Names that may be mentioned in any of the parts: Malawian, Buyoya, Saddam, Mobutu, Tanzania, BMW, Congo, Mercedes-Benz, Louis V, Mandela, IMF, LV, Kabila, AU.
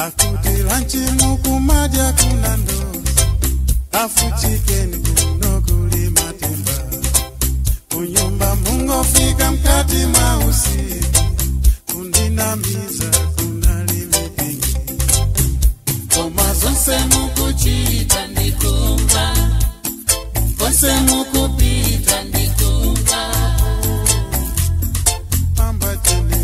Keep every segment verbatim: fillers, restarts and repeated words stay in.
Akutilanchi mukumadia kunando afuchike nikuno kulimatemba unyumba mungo fika mkati mausi kundinamiza kuna limekengi omazonse mukuchita ndikumba konse mukupita ndikumba pamba chene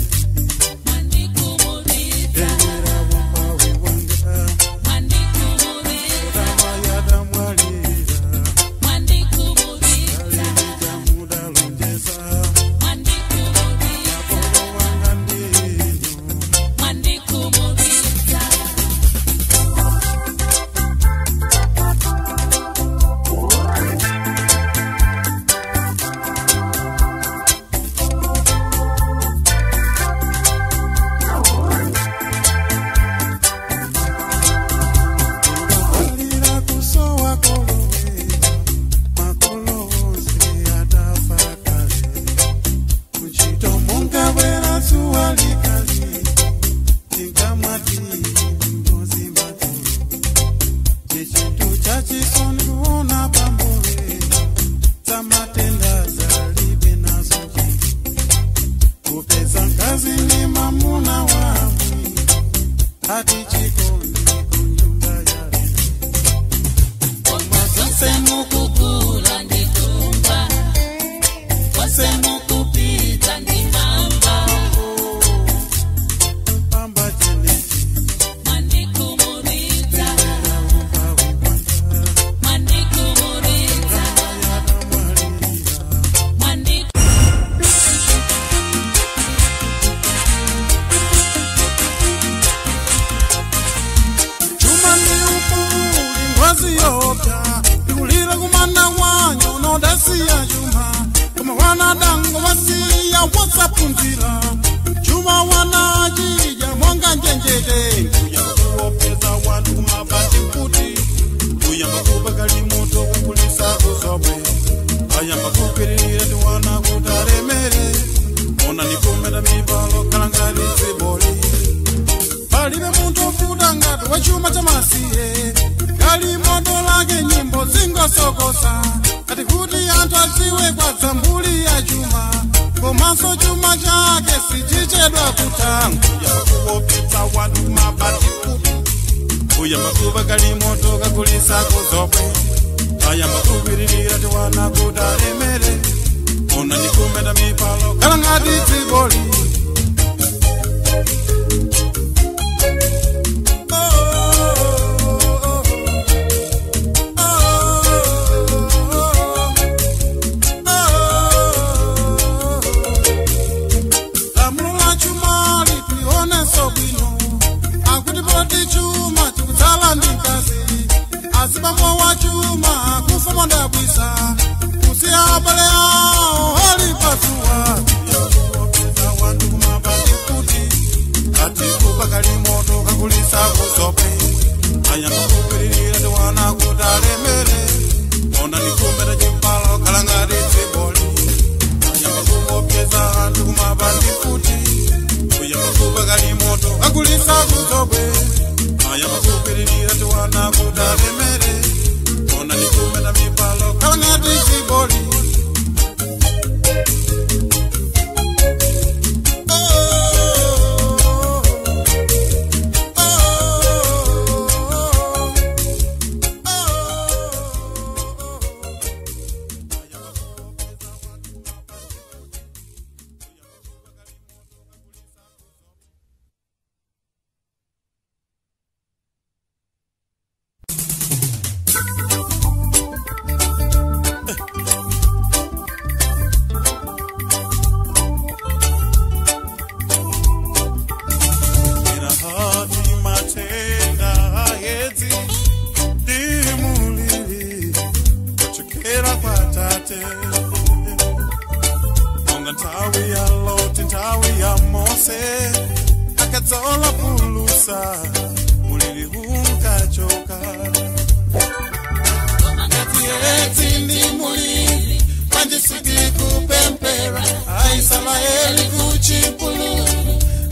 Pempera, aisala eli kuchipulu,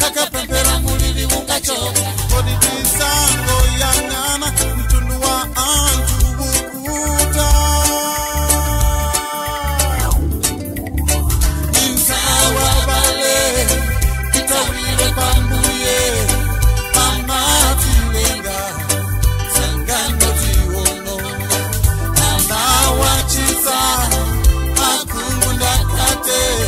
akapempera muli. hivi ungachoka Koditi sango ya ngana mtundu wa anju bukuta Insawa bale kitawile pambuye Mamati lenga sangano tiwono Anawachisa akungunda kate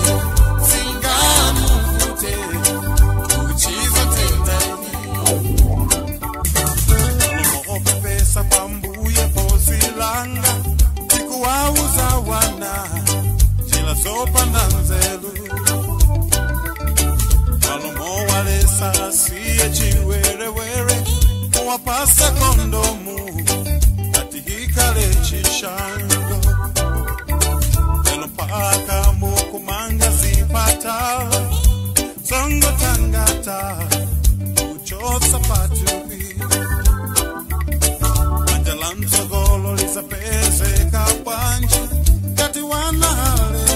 Sopa nanzelu Palomo walesa siye chiwere were Mwapasa kondomu Katihikale chishango Nelo paka mukumanga zipata Zongo tangata Uchosa patubi Manjalanzo golo lisa pese kapanji Katiwana hale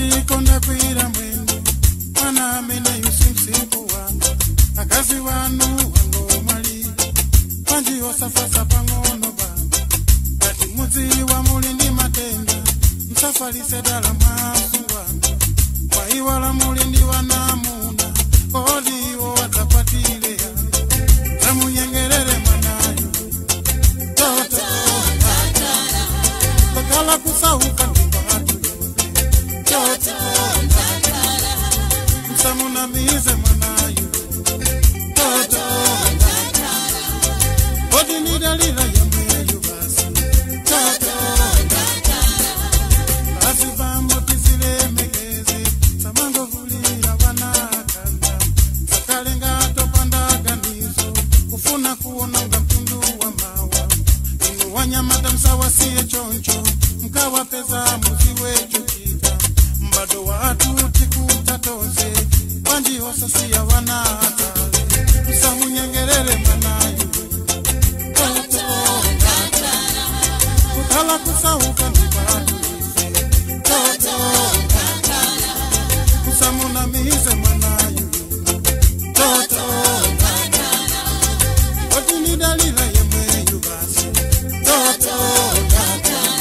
Chikonda kwira mwendo Mwana amena yusimsipo wangu Nakazi wanu wangu mwali Panji osafasa pangono bangu Kati muzi wa muli ni matenda Msafari sedala masu wangu Kwa iwala muli ndi wanamuna Kodi iwo watapatile Ramu yengerere mwanayu Toto katana Takala kusauka Samuna mize manayu Toto Odi ni dalila ya meyu basi Toto Basi bambo kisile megeze Samango vuli ya wanakanda Sakalenga topanda ganizo Kufuna kuona uga mtundu wa mawa Inu wanyamata msawasiye choncho Mkawa peza muziwe chukita Mbado wa atu tikuta toze Wanji hosa siya wana atale Usamu nyengerere manayu Toto katana Kutala kusauka nipadu Toto katana Usamu na mihize manayu Toto katana Wati ni dalila ya mwenyu basi Toto katana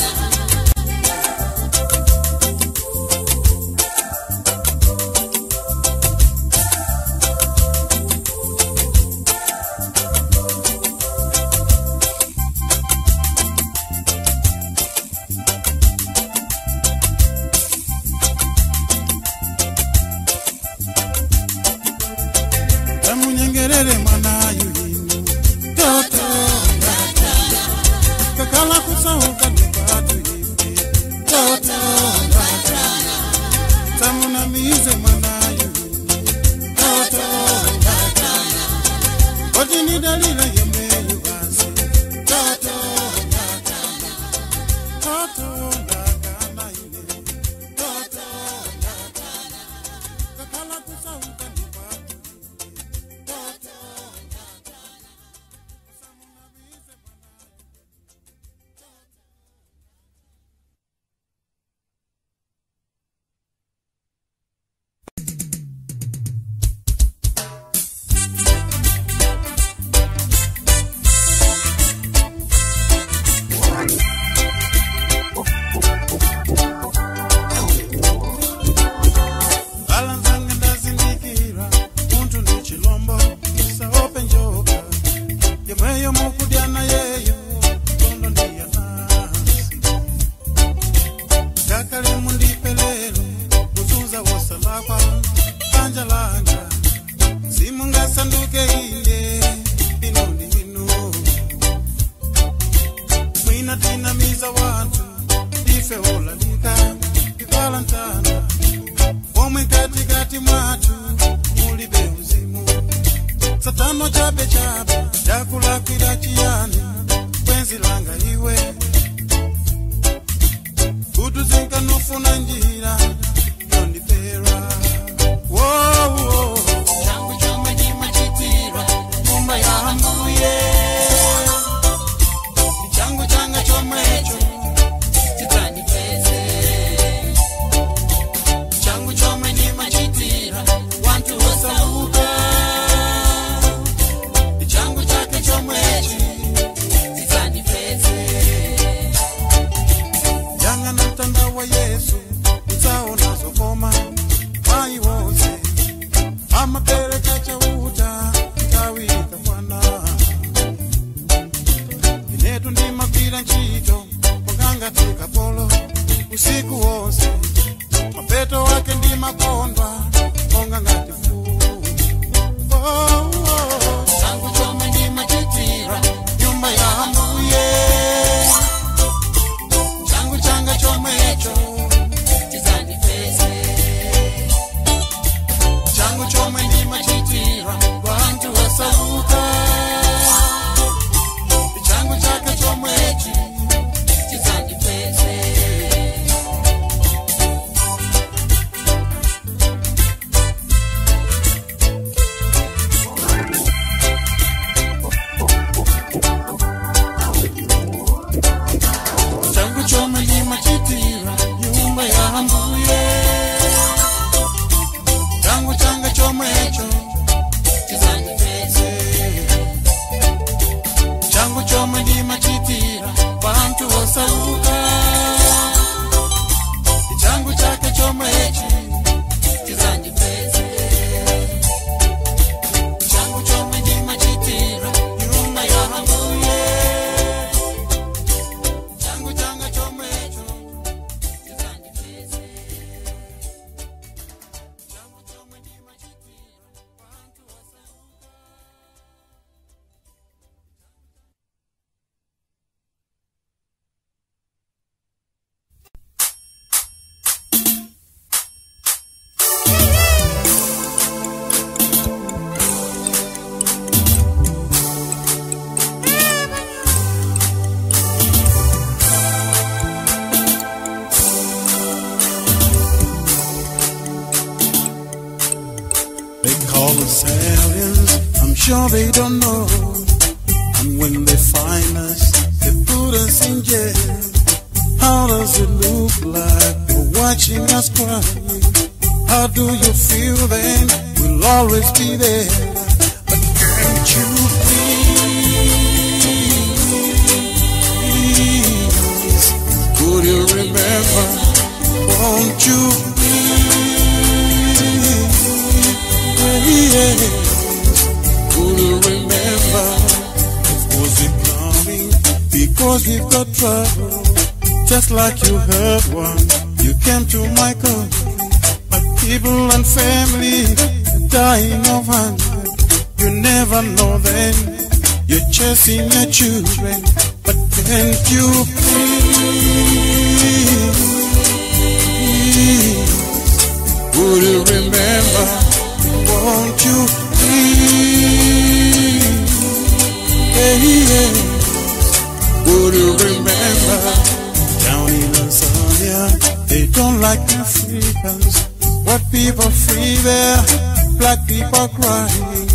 Malawians, I'm sure they don't know. And when they find us, they put us in jail. How does it look like they're watching us cry? How do you feel then? We'll always be there. But can't you please, could you remember? Won't you? Yeah. Could you remember? Was it coming? Because we've got trouble. Just like you heard one, you came to my country. But people and family dying of hunger. You never know them. You're chasing your children. But can't you please, please, could you remember? Won't you please, hey, hey. Would you remember? Down in Tanzania, they don't like Africans. What people free there, black people crying.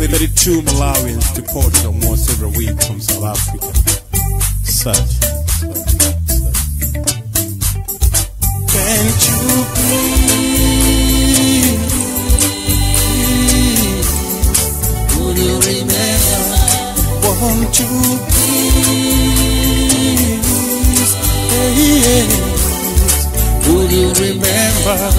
thirty-two Malawians deported almost every week from South Africa. Such. Can't you please? Won't you please, hey, yeah. Would you remember?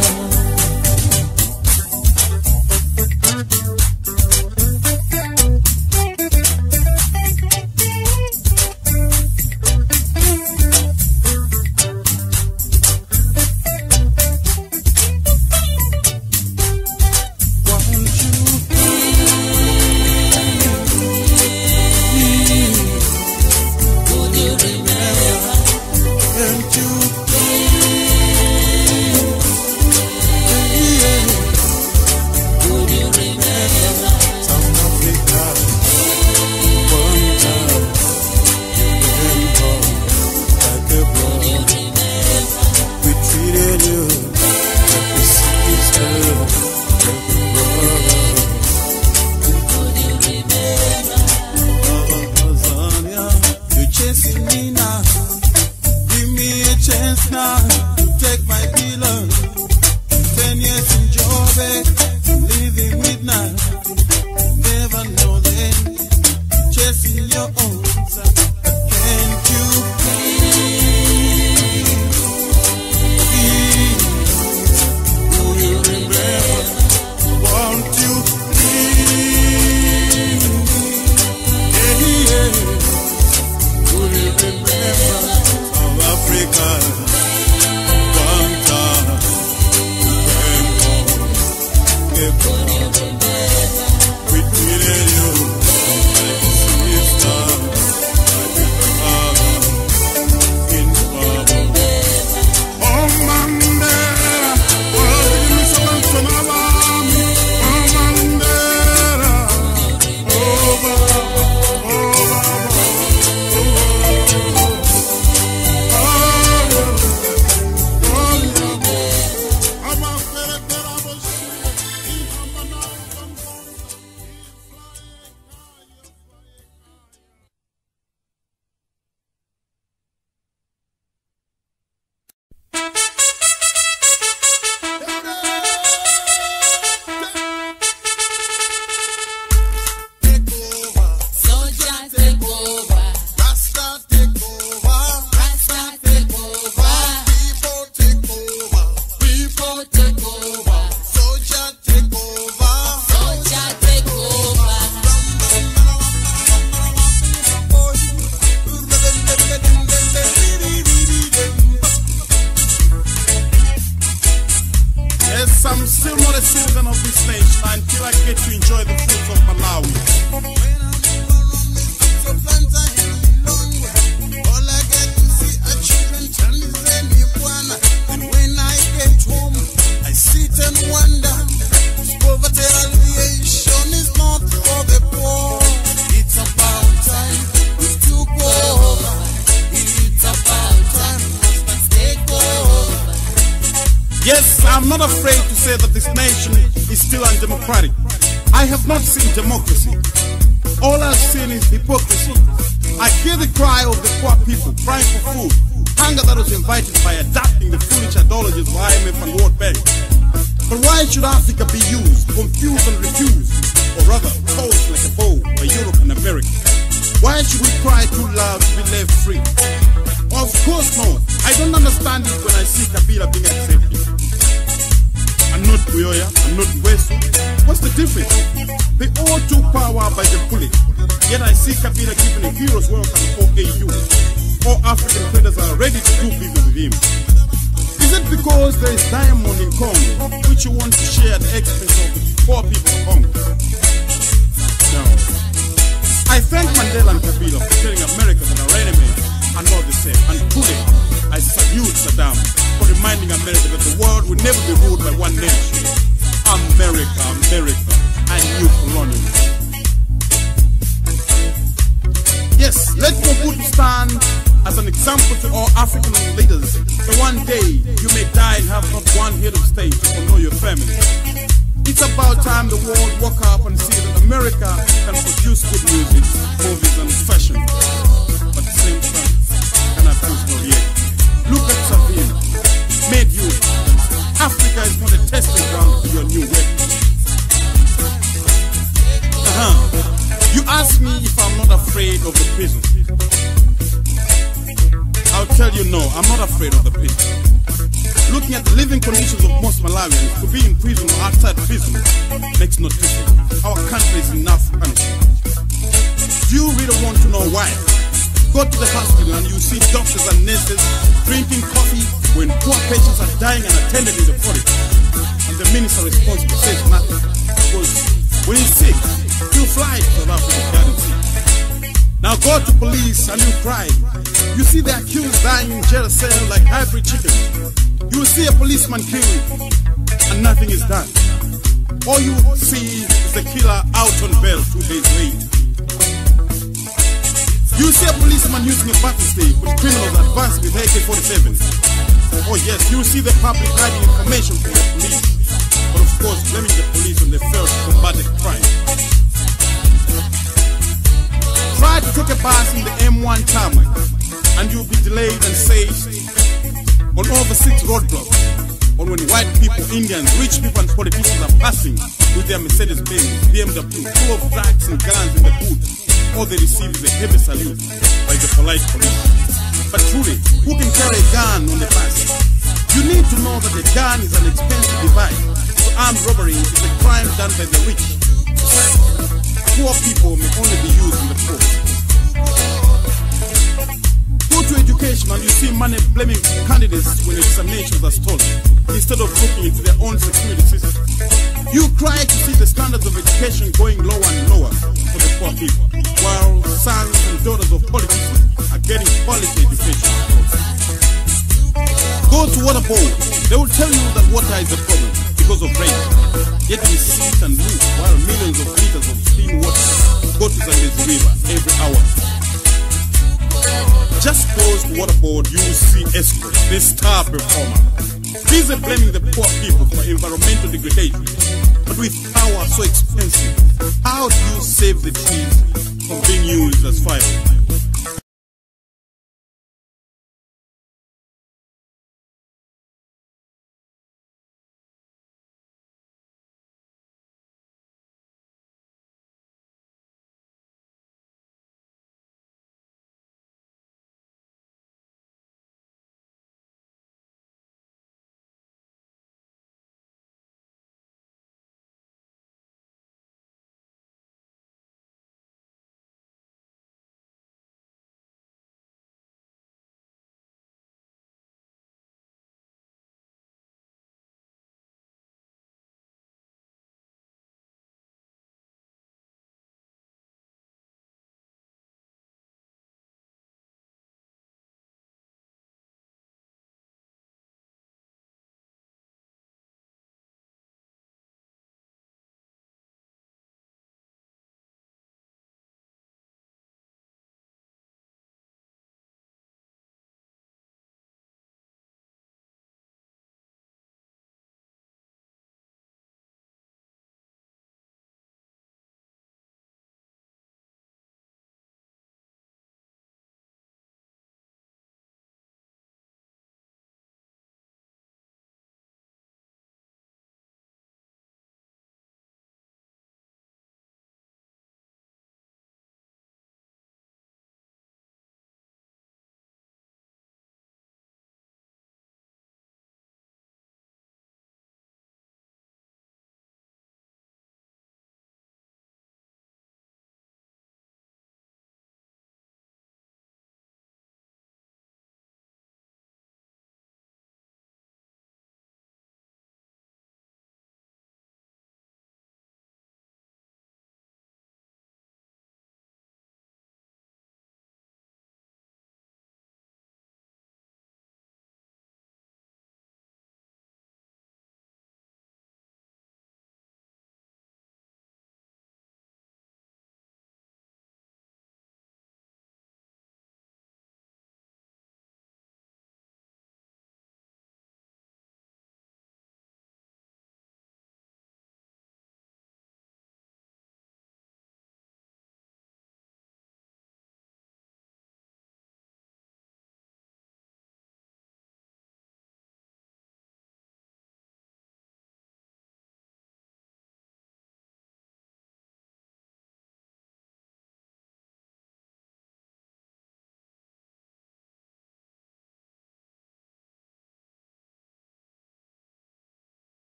Remember, South Africa, Yes, I'm not afraid to say that this nation is still undemocratic. I have not seen democracy. All I've seen is hypocrisy. I hear the cry of the poor people crying for food, hunger that was invited by adapting the foolish ideologies of I M F and World Bank. But why should Africa be used, confused and refused, or rather tossed like a bowl by Europe and America? Why should we cry too loud to be left free? Of course not. I don't understand it when I see Kabila being accepted. I'm not Buyoya, I'm not Wesu. What's the difference? They all took power by the bullet. Yet I see Kabila given a hero's welcome for A U. All African traders are ready to do business with him. Is it because there is diamond in Congo which you want to share at the expense of the poor people of Congo? No. I thank Mandela and Kabila for telling America that our enemies are not the same. And today, I salute Saddam for reminding America that the world will never be ruled by one nation. America, America, a new colonial. Yes, let Mobutu stand as an example to all African leaders. So one day, you may die and have not one head of state or know your family. It's about time the world woke up and see that America can produce good music, movies and fashion. But the same time, cannot produce no yet. Look at Savina, made you. Africa is not a testing ground for your new weapon. Uh-huh. You ask me if I'm not afraid of the prison. I'll tell you no, I'm not afraid of the prison. Looking at the living conditions of most Malawians, to be in prison or outside prison makes no difference. Our country is enough punishment. Do you really want to know why? Go to the hospital and you see doctors and nurses drinking coffee when poor patients are dying and attended in the forest. And the minister responsible says nothing. Because when he's sick, you fly to South Africa, guarantee. Now go to police and you cry. You see the accused dying in jail cells like hybrid chickens. You will see a policeman killed and nothing is done. All you see is the killer out on bail two days late. You see a policeman using a battle stick with criminals advanced with A K forty-sevens. Oh yes, you will see the public hiding information from the police. But of course, blaming the police on the failure to combat the crime. Try to take a bus in the M one tarmac and you will be delayed and saved on over six roadblocks, or when white people, Indians, rich people and politicians are passing with their Mercedes-Benz, B M W, full of drugs and guns in the hood, all they receive is a heavy salute by the polite police. But truly, who can carry a gun on the bus? You need to know that a gun is an expensive device, so armed robbery is a crime done by the rich. Poor people may only be used in the poor. To education and you see money blaming candidates when examinations are stolen instead of looking into their own security system. You cry to see the standards of education going lower and lower for the poor people, while sons and daughters of politicians are getting quality education. Go to water bowl, they will tell you that water is a problem because of rain, yet we sit and lose while millions of liters of clean water go to the river every hour. Just close to waterboard, you see Esco, this star performer. Busy blaming the poor people for environmental degradation. But with power so expensive, how do you save the trees from being used as firewood?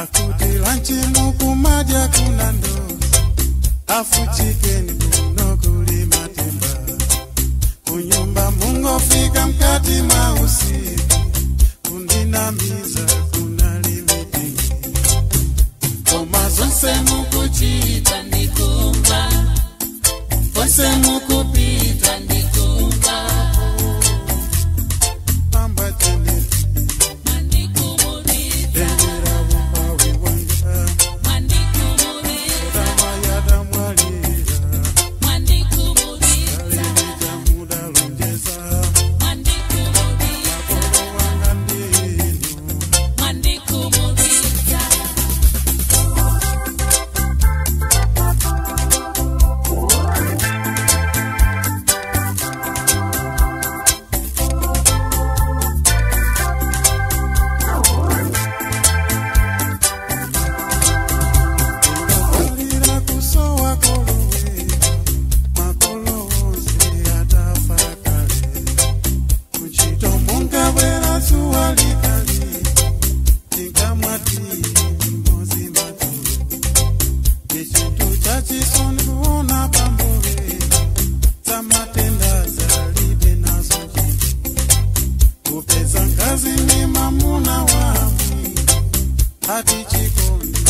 Akutilanchi nukumaja kunando afuchikeni kunokuli matemba kunyumba mungo fika mkati mausi kundinamiza kunalimutingi omazonse mukuchita nikumba onse mukupita nikumba pamba tene Kupeza kazi ni mamuna wapi hati chikundi.